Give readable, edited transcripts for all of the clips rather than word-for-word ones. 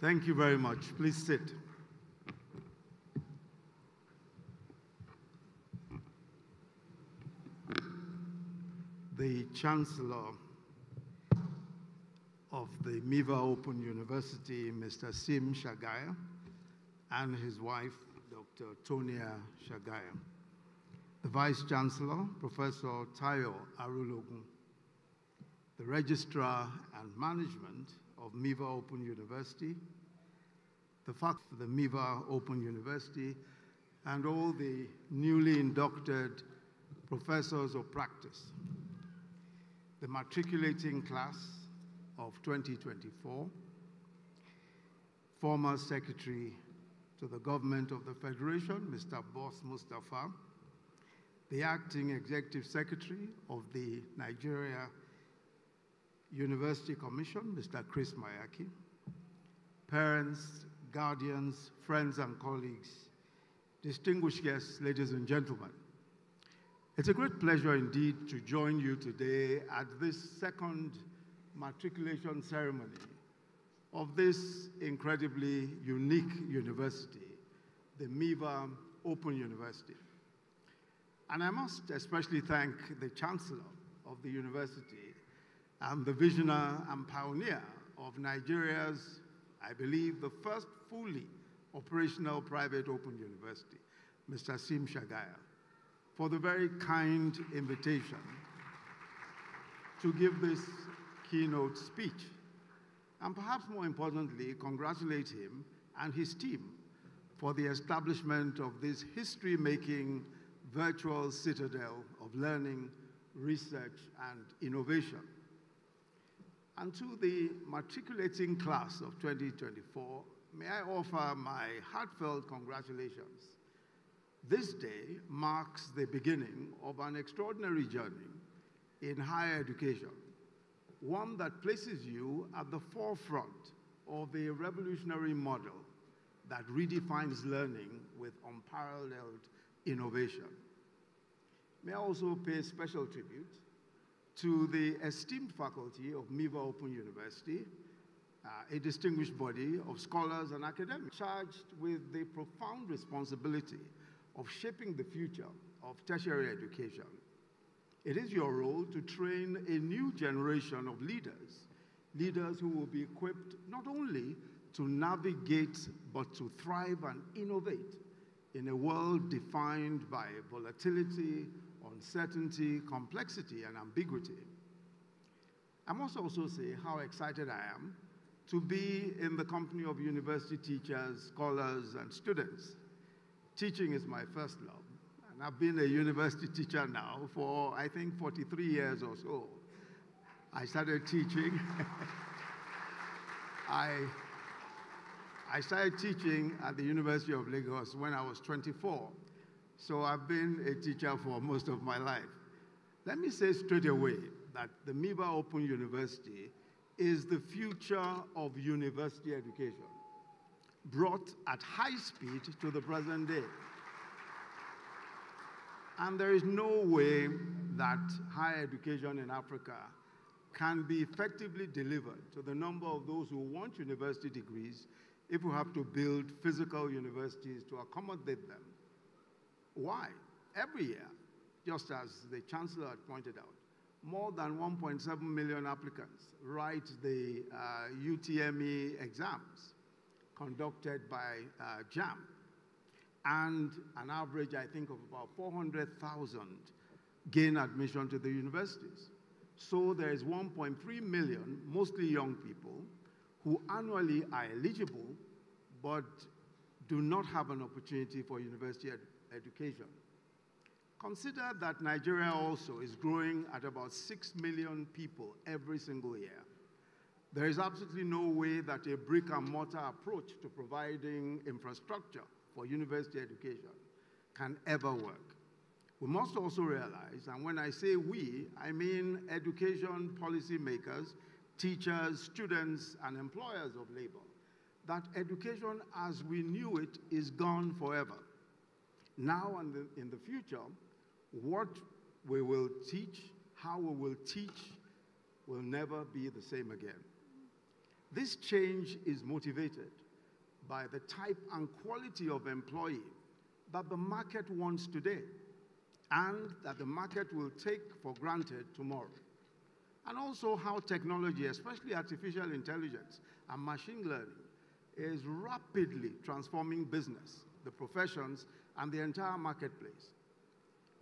Thank you very much. Please sit. The Chancellor of the MIVA Open University, Mr. Sim Shagaya, and his wife, Dr. Tonia Shagaya. The Vice Chancellor, Professor Tayo Arulogun. The Registrar and Management of MIVA Open University, the faculty of the MIVA Open University, and all the newly inducted professors of practice. The matriculating class of 2024, former Secretary to the Government of the Federation, Mr. Bos Mustafa, the Acting Executive Secretary of the Nigeria University Commission, Mr. Chris Mayaki, parents, guardians, friends and colleagues, distinguished guests, ladies and gentlemen. It's a great pleasure indeed to join you today at this second matriculation ceremony of this incredibly unique university, the MIVA Open University. And I must especially thank the Chancellor of the university, I'm the visionary and pioneer of Nigeria's, I believe, the first fully operational private open university, Mr. Sim Shagaya, for the very kind invitation to give this keynote speech. And perhaps more importantly, congratulate him and his team for the establishment of this history-making virtual citadel of learning, research, and innovation. And to the matriculating class of 2024, may I offer my heartfelt congratulations. This day marks the beginning of an extraordinary journey in higher education, one that places you at the forefront of a revolutionary model that redefines learning with unparalleled innovation. May I also pay special tribute to the esteemed faculty of MIVA Open University, a distinguished body of scholars and academics charged with the profound responsibility of shaping the future of tertiary education. It is your role to train a new generation of leaders, leaders who will be equipped not only to navigate, but to thrive and innovate in a world defined by volatility, uncertainty, complexity, and ambiguity. I must also say how excited I am to be in the company of university teachers, scholars, and students. Teaching is my first love, and I've been a university teacher now for, I think, 43 years or so. I started teaching. I started teaching at the University of Lagos when I was 24. So I've been a teacher for most of my life. Let me say straight away that the MIVA Open University is the future of university education, brought at high speed to the present day. And there is no way that higher education in Africa can be effectively delivered to the number of those who want university degrees if we have to build physical universities to accommodate them. Why? Every year, just as the Chancellor had pointed out, more than 1.7 million applicants write the UTME exams conducted by JAMB, and an average, I think, of about 400,000 gain admission to the universities. So there is 1.3 million, mostly young people, who annually are eligible but do not have an opportunity for university education. Consider that Nigeria also is growing at about 6 million people every single year. There is absolutely no way that a brick and mortar approach to providing infrastructure for university education can ever work. We must also realize, and when I say we, I mean education policymakers, teachers, students, and employers of labor, that education as we knew it is gone forever. Now and in the future, what we will teach, how we will teach, will never be the same again. This change is motivated by the type and quality of employee that the market wants today and that the market will take for granted tomorrow. And also how technology, especially artificial intelligence and machine learning, is rapidly transforming business, the professions, and the entire marketplace.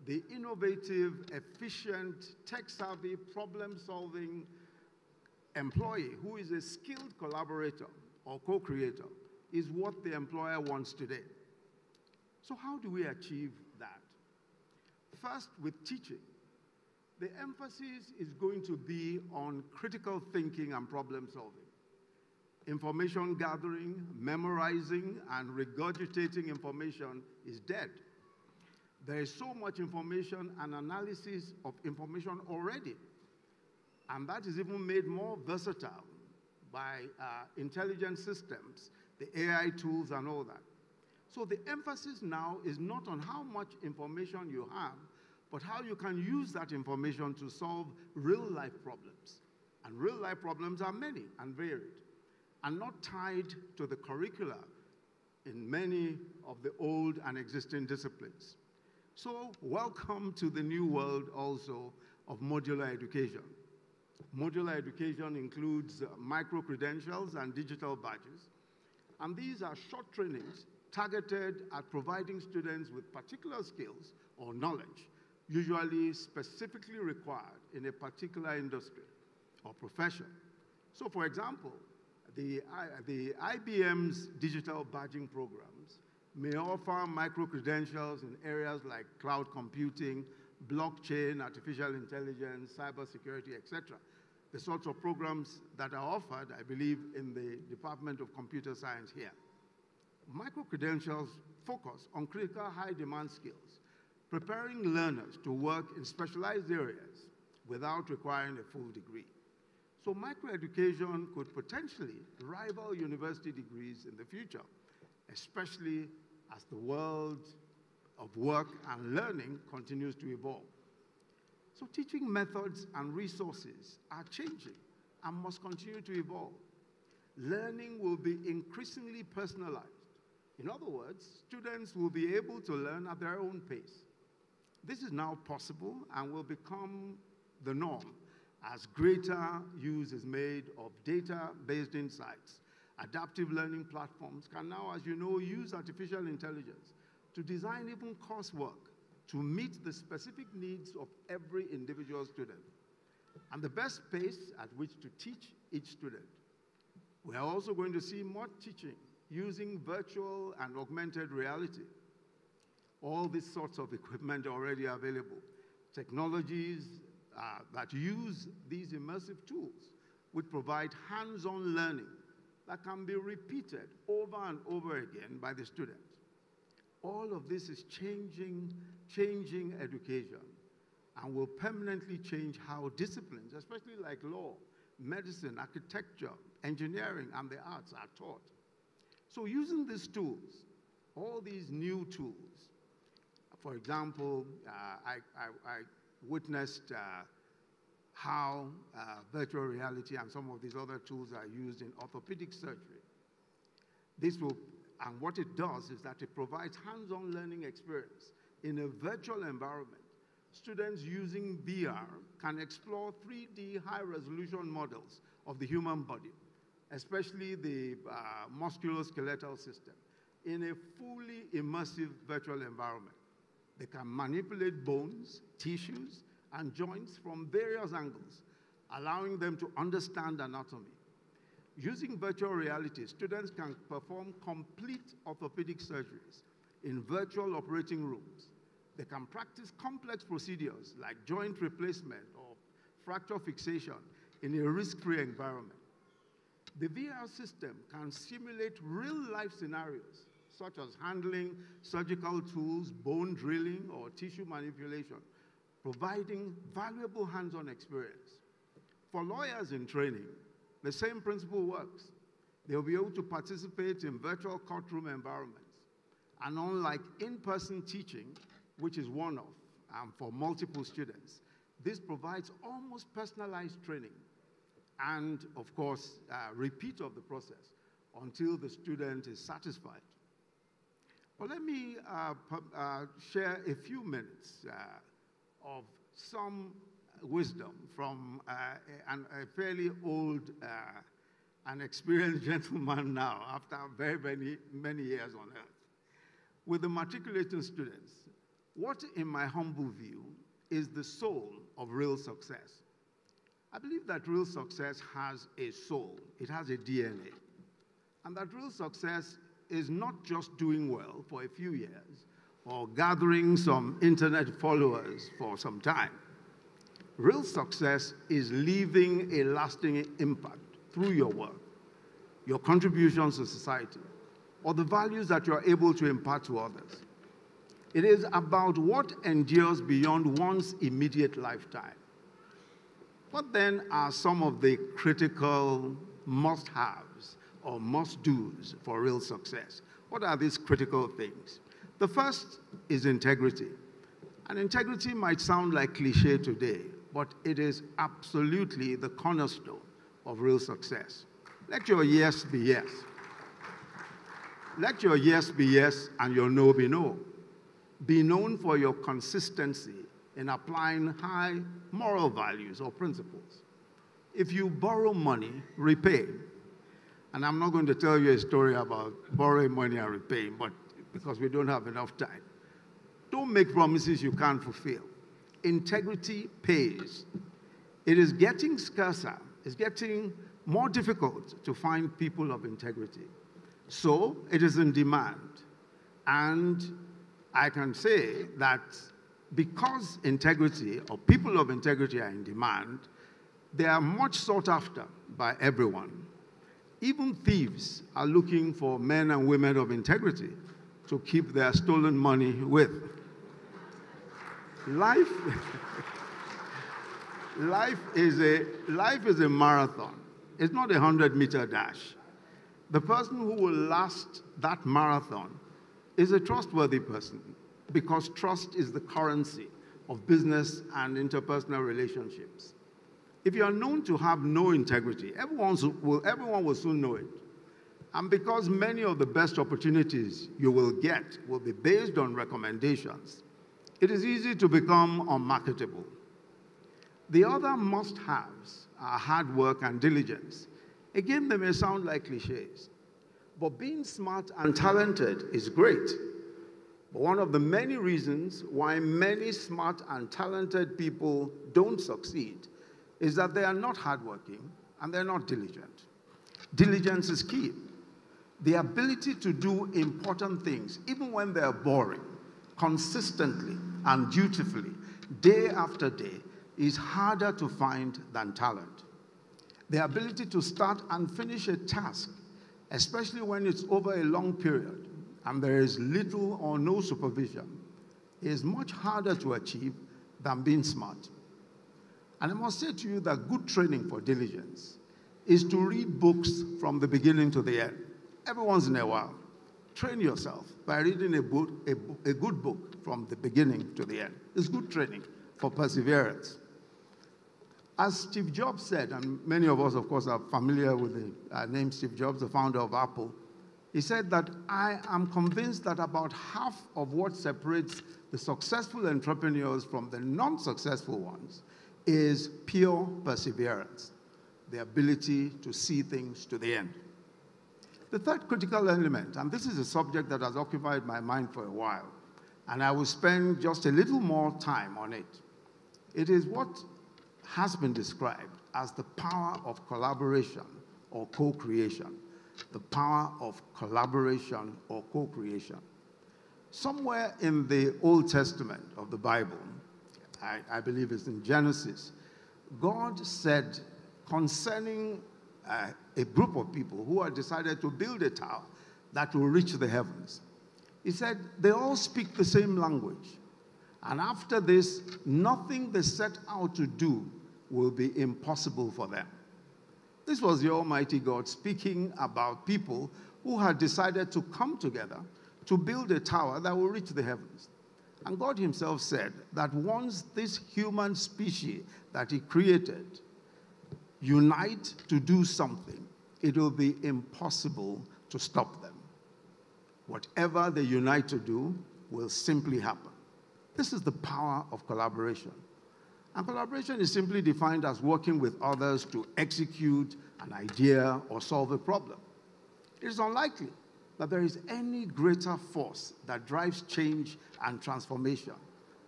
The innovative, efficient, tech-savvy, problem-solving employee who is a skilled collaborator or co-creator is what the employer wants today. So how do we achieve that? First, with teaching. The emphasis is going to be on critical thinking and problem-solving. Information gathering, memorizing, and regurgitating information is dead. There is so much information and analysis of information already. And that is even made more versatile by intelligent systems, the AI tools and all that. So the emphasis now is not on how much information you have, but how you can use that information to solve real-life problems. And real-life problems are many and varied, and not tied to the curricula in many of the old and existing disciplines. So welcome to the new world also of modular education. Modular education includes micro-credentials and digital badges. And these are short trainings targeted at providing students with particular skills or knowledge, usually specifically required in a particular industry or profession. So for example, the IBM's digital badging programs may offer micro-credentials in areas like cloud computing, blockchain, artificial intelligence, cybersecurity, etc. The sorts of programs that are offered, I believe, in the Department of Computer Science here. Micro-credentials focus on critical high-demand skills, preparing learners to work in specialized areas without requiring a full degree. So microeducation could potentially rival university degrees in the future, especially as the world of work and learning continues to evolve. So teaching methods and resources are changing and must continue to evolve. Learning will be increasingly personalized. In other words, students will be able to learn at their own pace. This is now possible and will become the norm as greater use is made of data-based insights. Adaptive learning platforms can now, as you know, use artificial intelligence to design even coursework to meet the specific needs of every individual student and the best pace at which to teach each student. We are also going to see more teaching using virtual and augmented reality. All these sorts of equipment are already available. Technologies that use these immersive tools would provide hands-on learning that can be repeated over and over again by the student. All of this is changing education and will permanently change how disciplines, especially like law, medicine, architecture, engineering, and the arts are taught. So using these tools, all these new tools, for example, I witnessed how virtual reality and some of these other tools are used in orthopedic surgery. And what it does is that it provides hands-on learning experience in a virtual environment. Students using VR can explore 3D high-resolution models of the human body, especially the musculoskeletal system, in a fully immersive virtual environment. They can manipulate bones, tissues, and joints from various angles, allowing them to understand anatomy. Using virtual reality, students can perform complete orthopedic surgeries in virtual operating rooms. They can practice complex procedures like joint replacement or fracture fixation in a risk-free environment. The VR system can simulate real-life scenarios, such as handling surgical tools, bone drilling, or tissue manipulation, providing valuable hands-on experience. For lawyers in training, the same principle works. They'll be able to participate in virtual courtroom environments. And unlike in-person teaching, which is one-off and for multiple students, this provides almost personalized training. and of course, repeat of the process until the student is satisfied. But let me share a few minutes of some wisdom from a fairly old and experienced gentleman now, after very many years on Earth, with the matriculating students. What, in my humble view, is the soul of real success? I believe that real success has a soul. It has a DNA. And that real success is not just doing well for a few years or gathering some internet followers for some time. Real success is leaving a lasting impact through your work, your contributions to society, or the values that you're able to impart to others. It is about what endures beyond one's immediate lifetime. What then are some of the critical must-haves or must-dos for real success? What are these critical things? The first is integrity. And integrity might sound like cliché today, but it is absolutely the cornerstone of real success. Let your yes be yes. Let your yes be yes and your no be no. Be known for your consistency in applying high moral values or principles. If you borrow money, repay. And I'm not going to tell you a story about borrowing money and repaying, but because we don't have enough time. Don't make promises you can't fulfill. Integrity pays. It is getting scarcer. It's getting more difficult to find people of integrity. So it is in demand. And I can say that because integrity or people of integrity are in demand, they are much sought after by everyone. Even thieves are looking for men and women of integrity to keep their stolen money with. Life is a marathon. It's not a 100-meter dash. The person who will last that marathon is a trustworthy person, because trust is the currency of business and interpersonal relationships. If you are known to have no integrity, everyone will soon know it. And because many of the best opportunities you will get will be based on recommendations, it is easy to become unmarketable. The other must-haves are hard work and diligence. Again, they may sound like clichés, but being smart and talented is great. But one of the many reasons why many smart and talented people don't succeed is that they are not hardworking and they're not diligent. Diligence is key. The ability to do important things, even when they're boring, consistently and dutifully, day after day, is harder to find than talent. The ability to start and finish a task, especially when it's over a long period and there is little or no supervision, is much harder to achieve than being smart. And I must say to you that good training for diligence is to read books from the beginning to the end. Every once in a while, train yourself by reading a good book from the beginning to the end. It's good training for perseverance. As Steve Jobs said, and many of us, of course, are familiar with the name Steve Jobs, the founder of Apple, he said that I am convinced that about half of what separates the successful entrepreneurs from the non-successful ones is pure perseverance, the ability to see things to the end. The third critical element, and this is a subject that has occupied my mind for a while, and I will spend just a little more time on it. It is what has been described as the power of collaboration or co-creation. The power of collaboration or co-creation. Somewhere in the Old Testament of the Bible, I believe it's in Genesis, God said concerning a group of people who had decided to build a tower that will reach the heavens. He said, they all speak the same language. And after this, nothing they set out to do will be impossible for them. This was the Almighty God speaking about people who had decided to come together to build a tower that will reach the heavens. And God himself said that once this human species that he created unite to do something, it will be impossible to stop them. Whatever they unite to do will simply happen. This is the power of collaboration. And collaboration is simply defined as working with others to execute an idea or solve a problem. It is unlikely that there is any greater force that drives change and transformation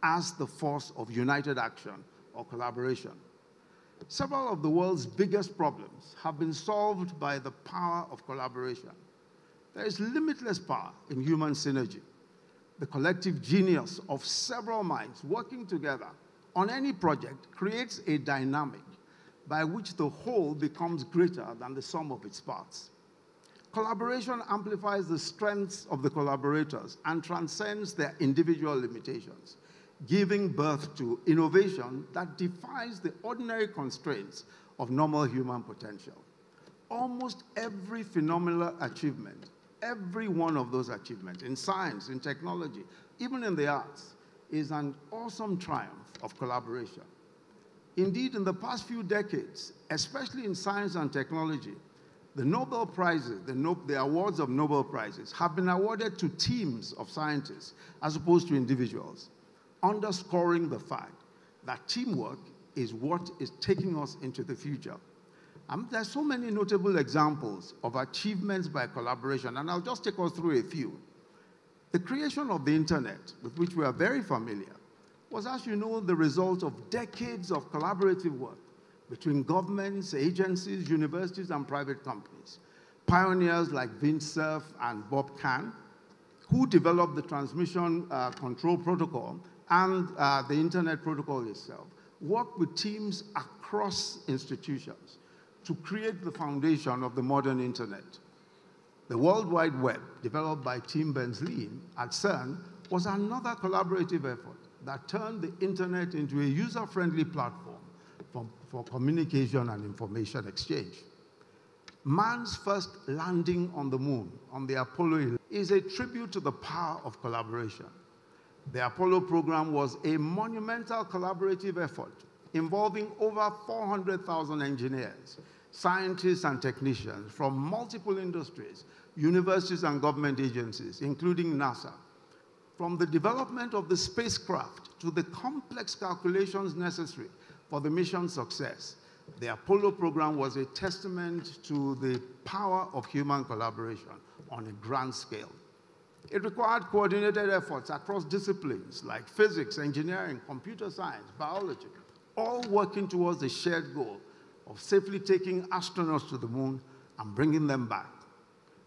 as the force of united action or collaboration. Several of the world's biggest problems have been solved by the power of collaboration. There is limitless power in human synergy, the collective genius of several minds working together on any project creates a dynamic by which the whole becomes greater than the sum of its parts. Collaboration amplifies the strengths of the collaborators and transcends their individual limitations, giving birth to innovation that defies the ordinary constraints of normal human potential. Almost every phenomenal achievement, every one of those achievements in science, in technology, even in the arts, is an awesome triumph of collaboration. Indeed, in the past few decades, especially in science and technology, the Nobel Prizes, the awards of Nobel Prizes, have been awarded to teams of scientists as opposed to individuals, underscoring the fact that teamwork is what is taking us into the future. There are so many notable examples of achievements by collaboration, and I'll just take us through a few. The creation of the internet, with which we are very familiar, was, as you know, the result of decades of collaborative work between governments, agencies, universities, and private companies. Pioneers like Vint Cerf and Bob Kahn, who developed the transmission control protocol and the internet protocol itself, worked with teams across institutions to create the foundation of the modern internet. The World Wide Web, developed by Tim Berners-Lee at CERN, was another collaborative effort that turned the internet into a user-friendly platform for communication and information exchange. Man's first landing on the moon, on the Apollo 11, is a tribute to the power of collaboration. The Apollo program was a monumental collaborative effort involving over 400,000 engineers, scientists and technicians from multiple industries, universities and government agencies, including NASA. From the development of the spacecraft to the complex calculations necessary for the mission's success, the Apollo program was a testament to the power of human collaboration on a grand scale. It required coordinated efforts across disciplines like physics, engineering, computer science, biology, all working towards the shared goal of safely taking astronauts to the moon and bringing them back.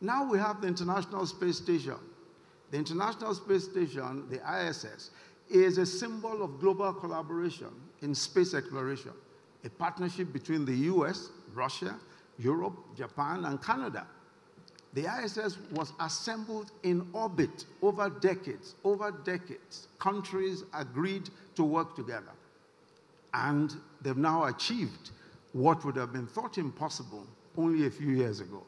Now we have the International Space Station. The International Space Station, the ISS, is a symbol of global collaboration in space exploration, a partnership between the US, Russia, Europe, Japan, and Canada. The ISS was assembled in orbit over decades, Countries agreed to work together. And they've now achieved what would have been thought impossible only a few years ago.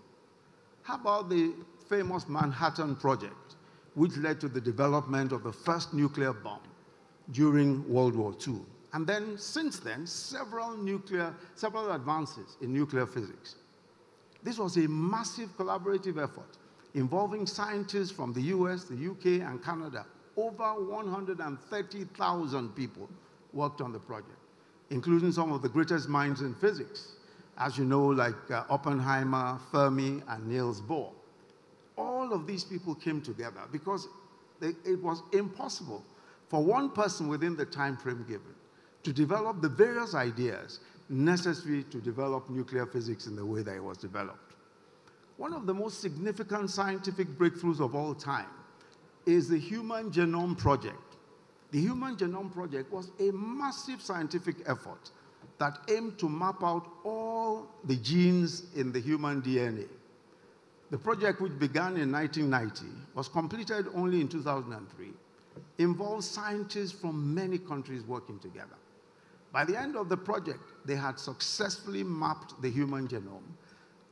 How about the famous Manhattan Project, which led to the development of the first nuclear bomb during World War II? And then, since then, several advances in nuclear physics. This was a massive collaborative effort involving scientists from the US, the UK, and Canada. Over 130,000 people worked on the project, including some of the greatest minds in physics, as you know, like Oppenheimer, Fermi, and Niels Bohr. All of these people came together because it was impossible for one person within the time frame given to develop the various ideas necessary to develop nuclear physics in the way that it was developed. One of the most significant scientific breakthroughs of all time is the Human Genome Project. The Human Genome Project was a massive scientific effort that aimed to map out all the genes in the human DNA. The project, which began in 1990, was completed only in 2003, involved scientists from many countries working together. By the end of the project, they had successfully mapped the human genome,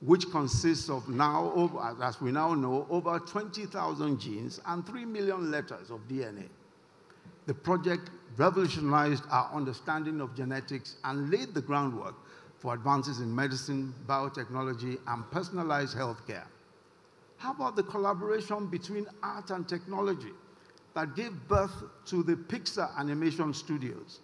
which consists of now, as we now know, over 20,000 genes and 3 million letters of DNA. The project revolutionized our understanding of genetics and laid the groundwork for advances in medicine, biotechnology, and personalized healthcare. How about the collaboration between art and technology that gave birth to the Pixar animation studios?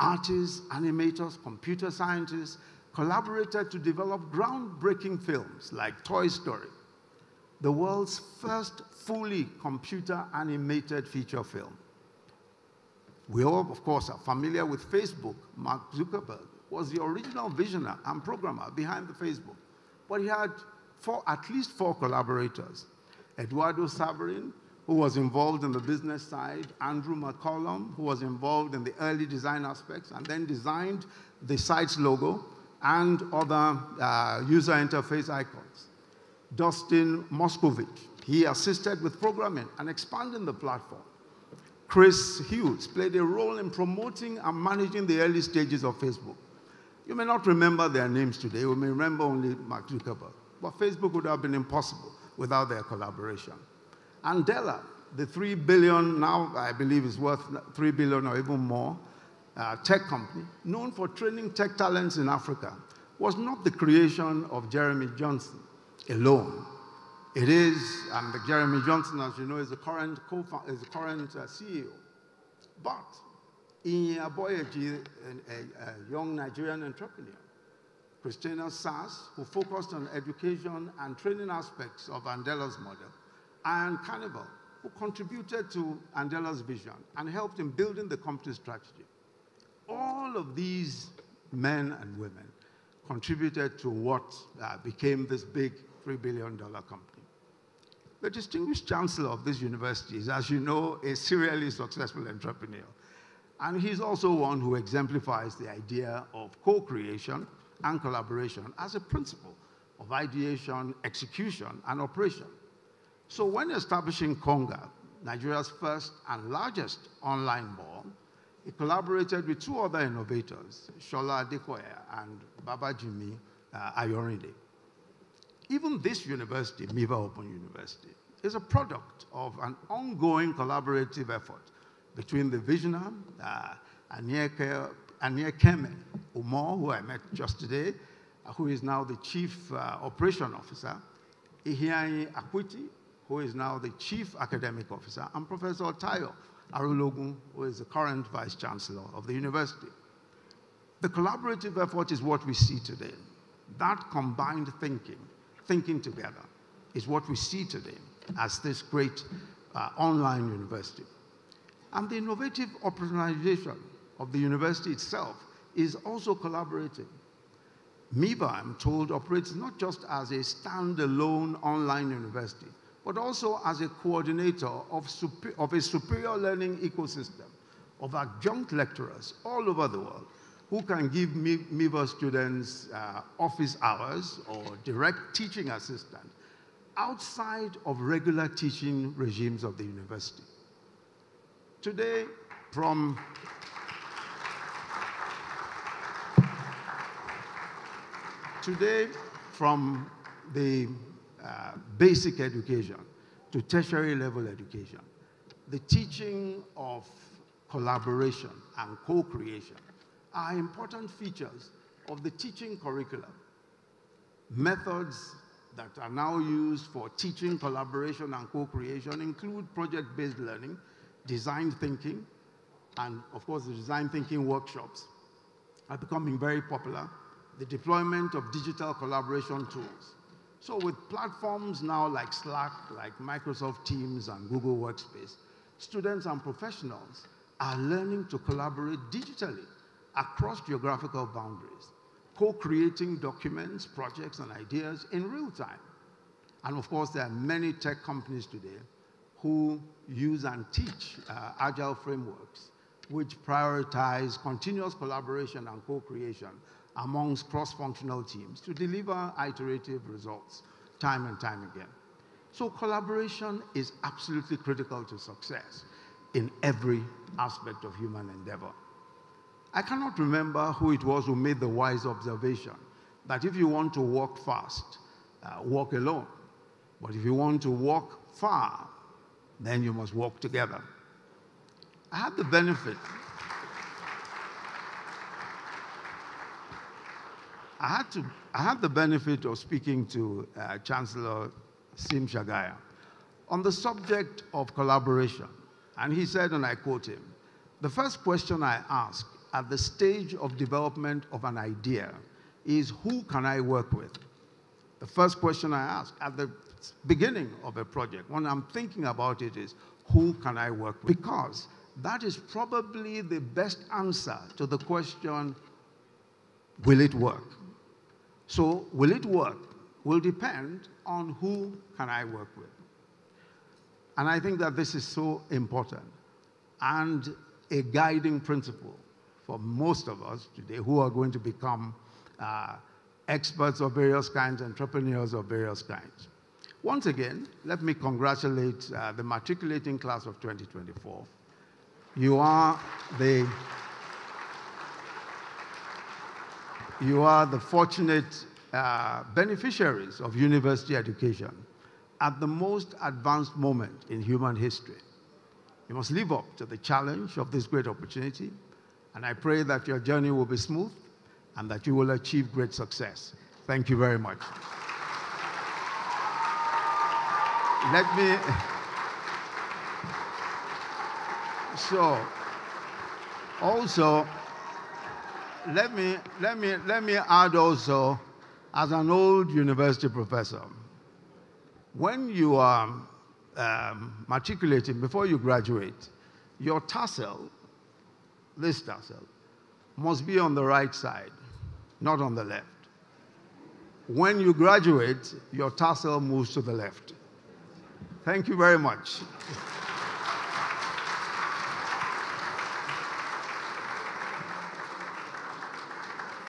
Artists, animators, computer scientists collaborated to develop groundbreaking films like Toy Story, the world's first fully computer animated feature film. We all, of course, are familiar with Facebook. Mark Zuckerberg was the original visionary and programmer behind the Facebook, but he had at least four collaborators. Eduardo Saverin, who was involved in the business side, Andrew McCollum, who was involved in the early design aspects and then designed the site's logo and other user interface icons. Dustin Moskovitz, he assisted with programming and expanding the platform. Chris Hughes played a role in promoting and managing the early stages of Facebook. You may not remember their names today, we may remember only Mark Zuckerberg. But Facebook would have been impossible without their collaboration. And Della, the $3 billion, now I believe is worth $3 billion or even more, tech company, known for training tech talents in Africa, was not the creation of Jeremy Johnson alone. It is, and Jeremy Johnson, as you know, is the current CEO. But Iyaboye, a young Nigerian entrepreneur, Christina Sass, who focused on education and training aspects of Andela's model, and Carnival, who contributed to Andela's vision and helped in building the company strategy. All of these men and women contributed to what became this big $3 billion company. The distinguished chancellor of this university is, as you know, a serially successful entrepreneur. And he's also one who exemplifies the idea of co-creation and collaboration as a principle of ideation, execution, and operation. So when establishing Konga, Nigeria's first and largest online mall, he collaborated with two other innovators, Shola Adekoya and Babajimi Ayorinde. Even this university, MIVA Open University, is a product of an ongoing collaborative effort between the visionary Anyekeme Umar, who I met just today, who is now the chief operation officer, Ihianyi Akwiti, who is now the chief academic officer, and Professor Tayo Arulogun, who is the current vice chancellor of the university. The collaborative effort is what we see today. That combined thinking together, is what we see today as this great online university. And the innovative operationalization of the university itself is also collaborative. MIVA, I'm told, operates not just as a standalone online university, but also as a coordinator of a superior learning ecosystem of adjunct lecturers all over the world who can give MIVA students office hours or direct teaching assistant outside of regular teaching regimes of the university. Today, from the basic education to tertiary level education, the teaching of collaboration and co-creation are important features of the teaching curriculum. Methods that are now used for teaching collaboration and co-creation include project-based learning, design thinking, and of course the design thinking workshops are becoming very popular. The deployment of digital collaboration tools. So with platforms now like Slack, like Microsoft Teams and Google Workspace, students and professionals are learning to collaborate digitally across geographical boundaries, co-creating documents, projects, and ideas in real time. And of course, there are many tech companies today who use and teach agile frameworks, which prioritize continuous collaboration and co-creation amongst cross-functional teams to deliver iterative results time and time again. So collaboration is absolutely critical to success in every aspect of human endeavor. I cannot remember who it was who made the wise observation that if you want to walk fast, walk alone. But if you want to walk far, then you must walk together. I had the benefit I had the benefit of speaking to Chancellor Sim Shagaya on the subject of collaboration. And he said, and I quote him, "The first question I ask at the stage of development of an idea is, who can I work with?" The first question I ask at the beginning of a project, when I'm thinking about it, is, who can I work with? Because that is probably the best answer to the question, will it work? So will it work will depend on who can I work with. And I think that this is so important and a guiding principle for most of us today who are going to become experts of various kinds, entrepreneurs of various kinds. Once again, let me congratulate the matriculating class of 2024. You are the fortunate beneficiaries of university education at the most advanced moment in human history. You must live up to the challenge of this great opportunity, and I pray that your journey will be smooth and that you will achieve great success. Thank you very much. Let me add also, as an old university professor, when you are matriculating, before you graduate, your tassel, this tassel, must be on the right side, not on the left. When you graduate, your tassel moves to the left. Thank you very much.